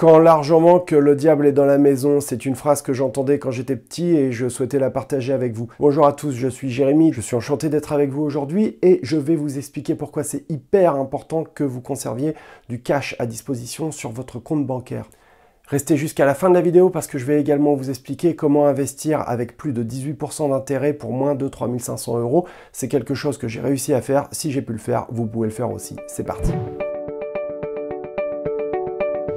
Quand l'argent manque, le diable est dans la maison, c'est une phrase que j'entendais quand j'étais petit et je souhaitais la partager avec vous. Bonjour à tous, je suis Jérémy, je suis enchanté d'être avec vous aujourd'hui et je vais vous expliquer pourquoi c'est hyper important que vous conserviez du cash à disposition sur votre compte bancaire. Restez jusqu'à la fin de la vidéo parce que je vais également vous expliquer comment investir avec plus de 18% d'intérêt pour moins de 3 500 €. C'est quelque chose que j'ai réussi à faire, si j'ai pu le faire, vous pouvez le faire aussi. C'est parti!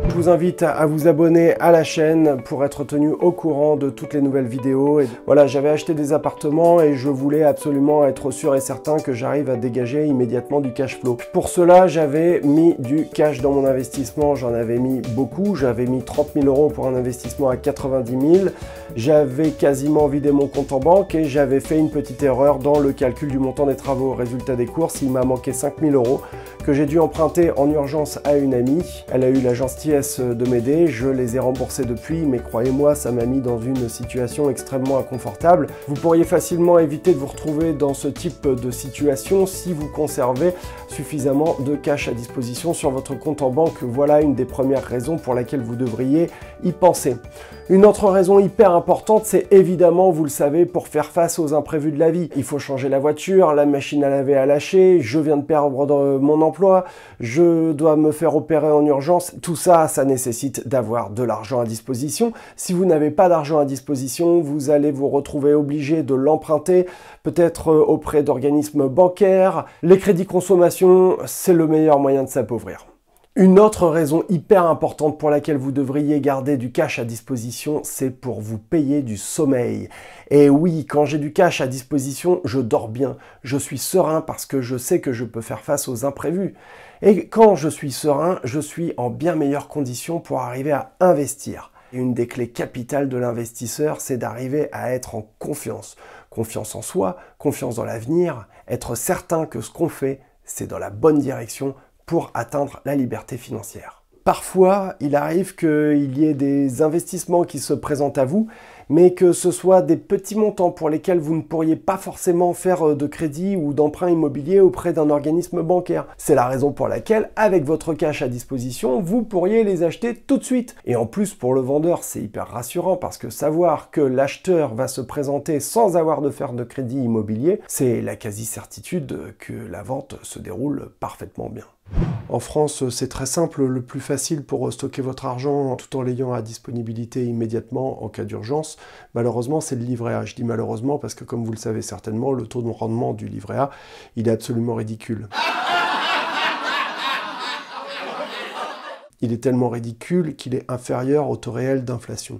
Je vous invite à vous abonner à la chaîne pour être tenu au courant de toutes les nouvelles vidéos. Et voilà, j'avais acheté des appartements et je voulais absolument être sûr et certain que j'arrive à dégager immédiatement du cash flow. Pour cela, j'avais mis du cash dans mon investissement. J'en avais mis beaucoup. J'avais mis 30 000 € pour un investissement à 90 000. J'avais quasiment vidé mon compte en banque et j'avais fait une petite erreur dans le calcul du montant des travaux. Résultat des courses, il m'a manqué 5 000 € que j'ai dû emprunter en urgence à une amie. Elle a eu la gentillesse de m'aider, je les ai remboursés depuis, mais croyez-moi, ça m'a mis dans une situation extrêmement inconfortable. Vous pourriez facilement éviter de vous retrouver dans ce type de situation si vous conservez suffisamment de cash à disposition sur votre compte en banque. Voilà une des premières raisons pour laquelle vous devriez y penser. Une autre raison hyper importante, c'est évidemment, vous le savez, pour faire face aux imprévus de la vie. Il faut changer la voiture, la machine à laver à lâcher, je viens de perdre mon emploi, je dois me faire opérer en urgence, tout ça, ça nécessite d'avoir de l'argent à disposition. Si vous n'avez pas d'argent à disposition, vous allez vous retrouver obligé de l'emprunter, peut-être auprès d'organismes bancaires. Les crédits consommation, c'est le meilleur moyen de s'appauvrir. Une autre raison hyper importante pour laquelle vous devriez garder du cash à disposition, c'est pour vous payer du sommeil. Et oui, quand j'ai du cash à disposition, je dors bien. Je suis serein parce que je sais que je peux faire face aux imprévus. Et quand je suis serein, je suis en bien meilleure condition pour arriver à investir. Et une des clés capitales de l'investisseur, c'est d'arriver à être en confiance. Confiance en soi, confiance dans l'avenir, être certain que ce qu'on fait, c'est dans la bonne direction pour atteindre la liberté financière. Parfois, il arrive qu'il y ait des investissements qui se présentent à vous, mais que ce soit des petits montants pour lesquels vous ne pourriez pas forcément faire de crédit ou d'emprunt immobilier auprès d'un organisme bancaire. C'est la raison pour laquelle, avec votre cash à disposition, vous pourriez les acheter tout de suite. Et en plus, pour le vendeur, c'est hyper rassurant parce que savoir que l'acheteur va se présenter sans avoir de faire de crédit immobilier, c'est la quasi-certitude que la vente se déroule parfaitement bien. En France, c'est très simple, le plus facile pour stocker votre argent tout en l'ayant à disponibilité immédiatement en cas d'urgence, malheureusement, c'est le livret A. Je dis malheureusement parce que, comme vous le savez certainement, le taux de rendement du livret A, il est absolument ridicule. Il est tellement ridicule qu'il est inférieur au taux réel d'inflation.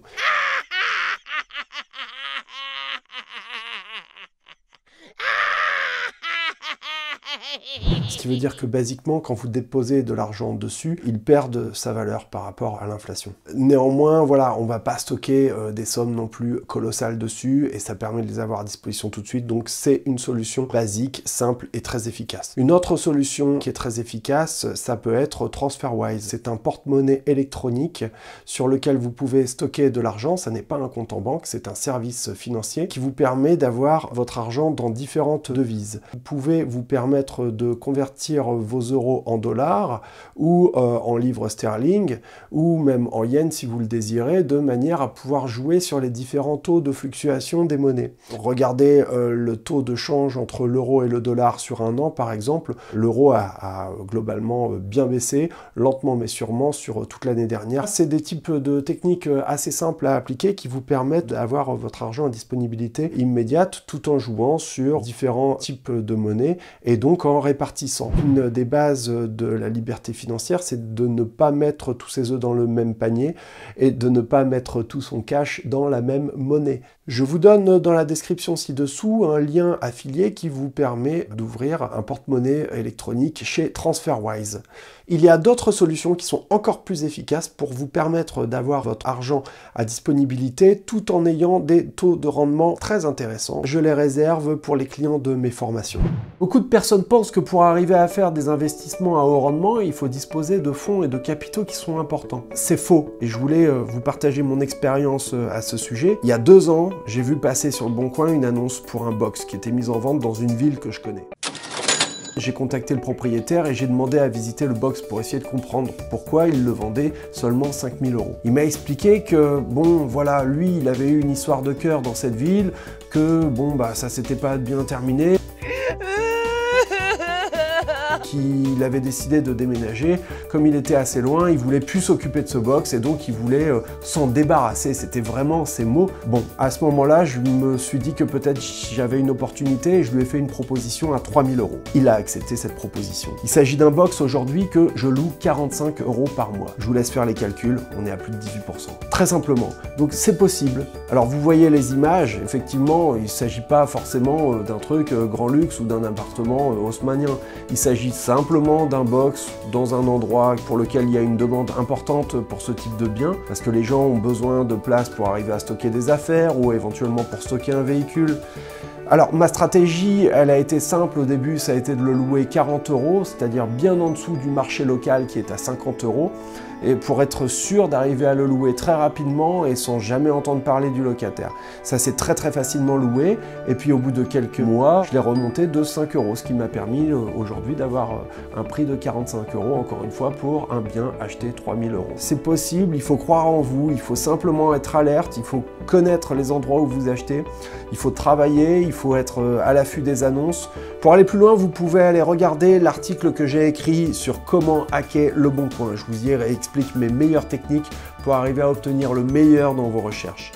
Ce qui veut dire que basiquement, quand vous déposez de l'argent dessus, ils perdent sa valeur par rapport à l'inflation. Néanmoins, voilà, on va pas stocker des sommes non plus colossales dessus et ça permet de les avoir à disposition tout de suite. Donc c'est une solution basique, simple et très efficace. Une autre solution qui est très efficace, ça peut être TransferWise. C'est un porte-monnaie électronique sur lequel vous pouvez stocker de l'argent. Ça n'est pas un compte en banque, c'est un service financier qui vous permet d'avoir votre argent dans différentes devises. Vous pouvez vous permettre de convertir vos euros en dollars ou en livres sterling ou même en yens si vous le désirez, de manière à pouvoir jouer sur les différents taux de fluctuation des monnaies. Regardez le taux de change entre l'euro et le dollar sur un an par exemple. L'euro a globalement bien baissé, lentement mais sûrement sur toute l'année dernière. C'est des types de techniques assez simples à appliquer qui vous permettent d'avoir votre argent à disponibilité immédiate tout en jouant sur différents types de monnaies et donc en répartissant. Une des bases de la liberté financière, c'est de ne pas mettre tous ses œufs dans le même panier et de ne pas mettre tout son cash dans la même monnaie. Je vous donne dans la description ci-dessous un lien affilié qui vous permet d'ouvrir un porte-monnaie électronique chez TransferWise. Il y a d'autres solutions qui sont encore plus efficaces pour vous permettre d'avoir votre argent à disponibilité tout en ayant des taux de rendement très intéressants. Je les réserve pour les clients de mes formations. Beaucoup de personnes pensent que pour arriver à faire des investissements à haut rendement, il faut disposer de fonds et de capitaux qui sont importants. C'est faux et je voulais vous partager mon expérience à ce sujet. Il y a 2 ans, j'ai vu passer sur le bon coin une annonce pour un box qui était mise en vente dans une ville que je connais. J'ai contacté le propriétaire et j'ai demandé à visiter le box pour essayer de comprendre pourquoi il le vendait seulement 5000 €. Il m'a expliqué que, bon, voilà, lui, il avait eu une histoire de cœur dans cette ville, que, bon, bah, ça s'était pas bien terminé. Il avait décidé de déménager, comme il était assez loin, il voulait plus s'occuper de ce box et donc il voulait s'en débarrasser, c'était vraiment ses mots. Bon, à ce moment-là, je me suis dit que peut-être j'avais une opportunité et je lui ai fait une proposition à 3000 €. Il a accepté cette proposition. Il s'agit d'un box aujourd'hui que je loue 45 € par mois. Je vous laisse faire les calculs, on est à plus de 18%. Très simplement, donc c'est possible. Alors vous voyez les images, effectivement, il ne s'agit pas forcément d'un truc grand luxe ou d'un appartement haussmannien, il s'agit simplement d'un box dans un endroit pour lequel il y a une demande importante pour ce type de bien, parce que les gens ont besoin de place pour arriver à stocker des affaires ou éventuellement pour stocker un véhicule. Alors ma stratégie, elle a été simple au début, ça a été de le louer 40 €, c'est-à-dire bien en dessous du marché local qui est à 50 €, et pour être sûr d'arriver à le louer très rapidement et sans jamais entendre parler du locataire. Ça s'est très facilement loué, et puis au bout de quelques mois, je l'ai remonté de 5 €, ce qui m'a permis aujourd'hui d'avoir un prix de 45 €, encore une fois, pour un bien acheté 3000 €. C'est possible, il faut croire en vous, il faut simplement être alerte, il faut connaître les endroits où vous achetez, il faut travailler, il faut être à l'affût des annonces. Pour aller plus loin, vous pouvez aller regarder l'article que j'ai écrit sur comment hacker le bon coin. Je vous y explique mes meilleures techniques pour arriver à obtenir le meilleur dans vos recherches.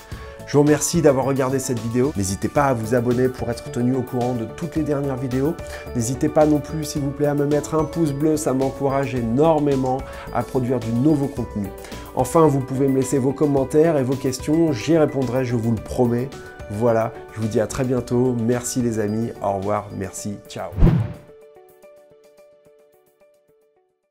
Je vous remercie d'avoir regardé cette vidéo. N'hésitez pas à vous abonner pour être tenu au courant de toutes les dernières vidéos. N'hésitez pas non plus, s'il vous plaît, à me mettre un pouce bleu. Ça m'encourage énormément à produire du nouveau contenu. Enfin, vous pouvez me laisser vos commentaires et vos questions. J'y répondrai, je vous le promets. Voilà, je vous dis à très bientôt. Merci les amis, au revoir, merci, ciao.